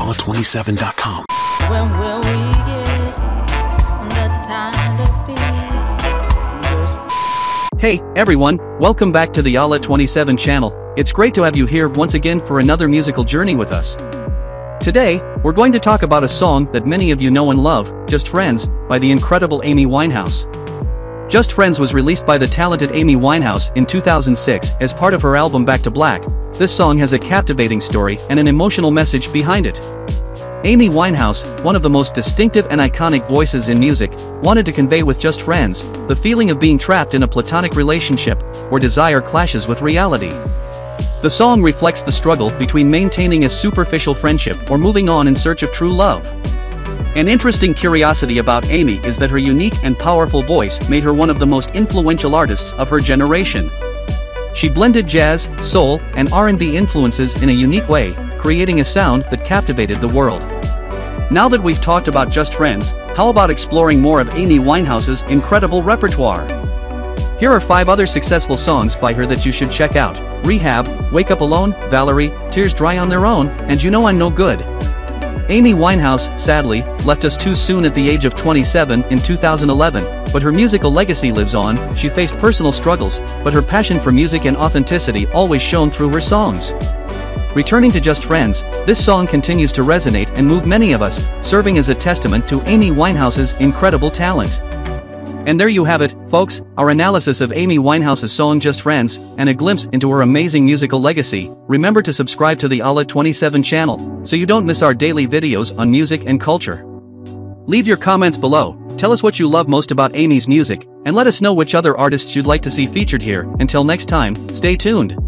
Ala27.com. When will we get the time to be? Hey everyone, welcome back to the Ala27 channel. It's great to have you here once again for another musical journey with us. Today, we're going to talk about a song that many of you know and love, Just Friends, by the incredible Amy Winehouse. Just Friends was released by the talented Amy Winehouse in 2006 as part of her album Back to Black. This song has a captivating story and an emotional message behind it. Amy Winehouse, one of the most distinctive and iconic voices in music, wanted to convey with Just Friends the feeling of being trapped in a platonic relationship where desire clashes with reality. The song reflects the struggle between maintaining a superficial friendship or moving on in search of true love. An interesting curiosity about Amy is that her unique and powerful voice made her one of the most influential artists of her generation. She blended jazz, soul, and R&B influences in a unique way, creating a sound that captivated the world. Now that we've talked about Just Friends, how about exploring more of Amy Winehouse's incredible repertoire? Here are 5 other successful songs by her that you should check out: Rehab, Wake Up Alone, Valerie, Tears Dry on Their Own, and You Know I'm No Good. Amy Winehouse, sadly, left us too soon at the age of 27 in 2011, but her musical legacy lives on. She faced personal struggles, but her passion for music and authenticity always shone through her songs. Returning to Just Friends, this song continues to resonate and move many of us, serving as a testament to Amy Winehouse's incredible talent. And there you have it, folks, our analysis of Amy Winehouse's song Just Friends, and a glimpse into her amazing musical legacy. Remember to subscribe to the Ala27 channel, so you don't miss our daily videos on music and culture. Leave your comments below, tell us what you love most about Amy's music, and let us know which other artists you'd like to see featured here. Until next time, stay tuned.